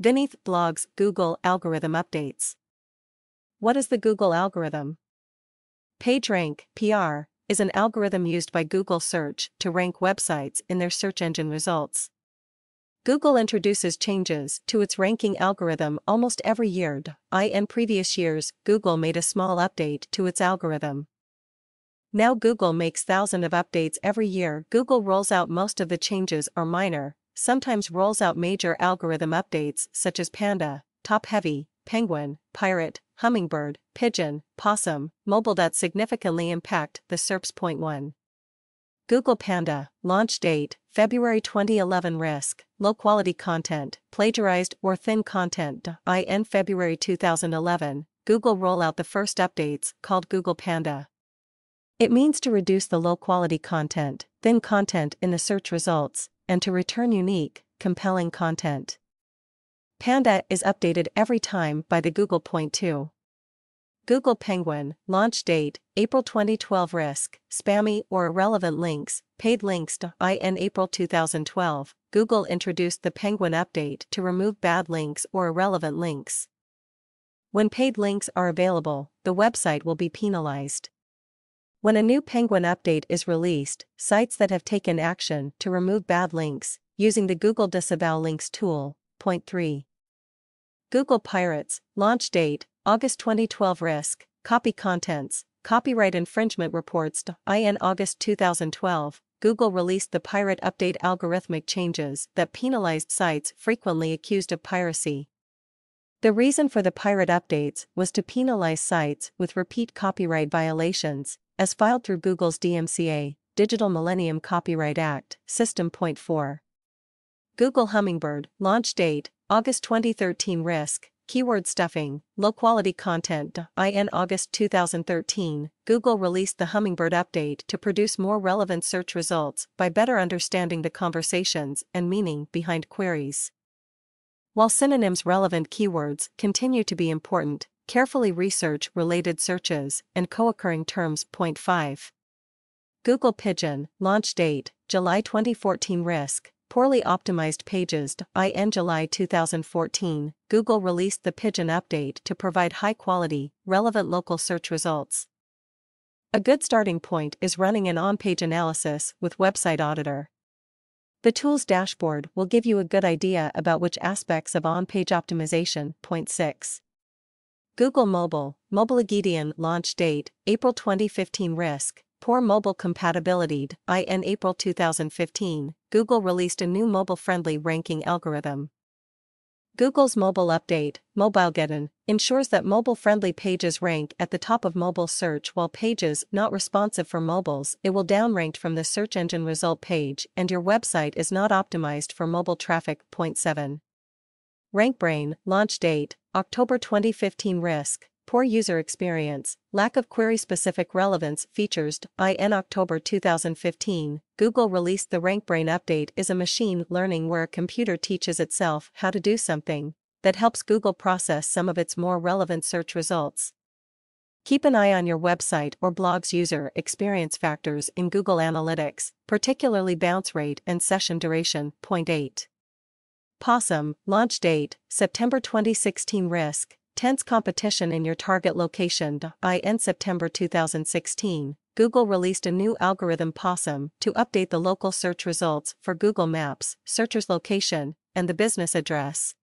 Vineeth blogs Google algorithm updates. What is the Google algorithm? PageRank (PR) is an algorithm used by Google Search to rank websites in their search engine results. Google introduces changes to its ranking algorithm almost every year. In previous years, Google made a small update to its algorithm. Now Google makes thousands of updates every year. Google rolls out most of the changes are minor, sometimes rolls out major algorithm updates such as Panda, Top Heavy, Penguin, Pirate, Hummingbird, Pigeon, Possum, Mobile that significantly impact the SERPs. 1. Google Panda, launch date, February 2011. Risk, low-quality content, plagiarized or thin content. In February 2011, Google roll out the first updates, called Google Panda. It means to reduce the low-quality content, thin content in the search results, and to return unique, compelling content. Panda is updated every time by the Google. 2. Google Penguin, launch date, April 2012. Risk, spammy or irrelevant links, paid links. In April 2012, Google introduced the Penguin update to remove bad links or irrelevant links. When paid links are available, the website will be penalized. When a new Penguin update is released, sites that have taken action to remove bad links, using the Google Disavow Links tool. 3. Google Pirates, launch date, August 2012. Risk, copy contents, copyright infringement reports. In August 2012, Google released the Pirate update algorithmic changes that penalized sites frequently accused of piracy. The reason for the Pirate updates was to penalize sites with repeat copyright violations, as filed through Google's DMCA, Digital Millennium Copyright Act, System. 4. Google Hummingbird, launch date, August 2013. Risk, keyword stuffing, low-quality content. In August 2013, Google released the Hummingbird update to produce more relevant search results by better understanding the conversations and meaning behind queries. While synonyms relevant keywords continue to be important, carefully research related searches and co-occurring terms. 5. Google Pigeon, launch date, July 2014. Risk, poorly optimized pages. In July 2014, Google released the Pigeon update to provide high-quality, relevant local search results. A good starting point is running an on-page analysis with Website Auditor. The tool's dashboard will give you a good idea about which aspects of on-page optimization. 6. Google Mobile, Mobilegeddon, launch date, April 2015. Risk, poor mobile compatibility. In April 2015, Google released a new mobile-friendly ranking algorithm. Google's mobile update, Mobilegeddon, ensures that mobile-friendly pages rank at the top of mobile search, while pages not responsive for mobiles will downrank from the search engine result page, and your website is not optimized for mobile traffic. 7. RankBrain, launch date, October 2015. Risk, poor user experience, lack of query-specific relevance features. In October 2015, Google released the RankBrain update is a machine learning where a computer teaches itself how to do something that helps Google process some of its more relevant search results. Keep an eye on your website or blog's user experience factors in Google Analytics, particularly bounce rate and session duration. 8. Possum, launch date, September 2016. Risk, tense competition in your target location. In September 2016, Google released a new algorithm, Possum, to update the local search results for Google Maps, searcher's location, and the business address,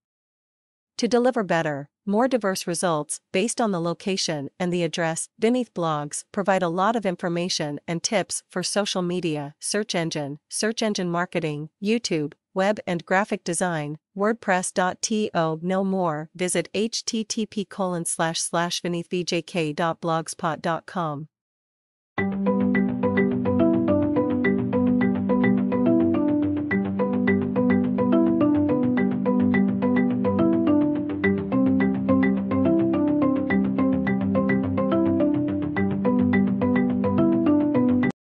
to deliver better, more diverse results based on the location and the address. Vineeth blogs provide a lot of information and tips for social media, search engine marketing, YouTube, web and graphic design, WordPress. No more. Visit http://vineethvjk.blogspot.com.